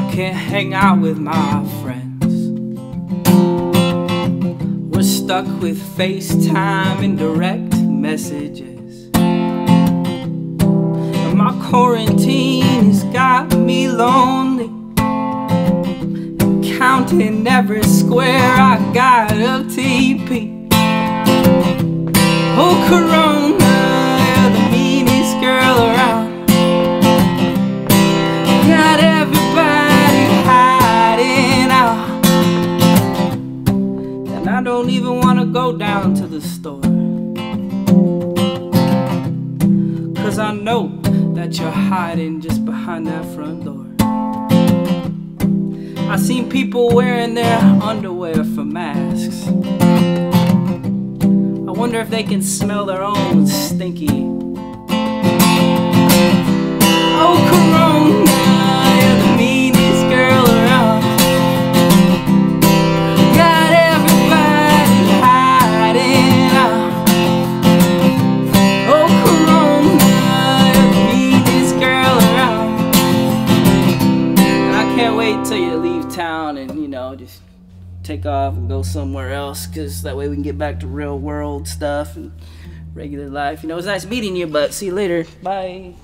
I can't hang out with my friends. We're stuck with FaceTime and direct messages, and my quarantine has got me lonely. I'm counting every square I got of TP. Oh, Corona, you're the meanest girl around. Got everybody hiding out, and I don't even want to go down to the store, 'cause I know that you're hiding just behind that front door. I've seen people wearing their underwear for masks. I wonder if they can smell their own stinky. Oh, Corona, you're the meanest girl around. Got everybody hiding out. Oh, Corona, you're the meanest girl around. And I can't wait till you leave town and, you know, just take off and go somewhere else, because that way we can get back to real world stuff and regular life. You know, it was nice meeting you, but see you later. Bye.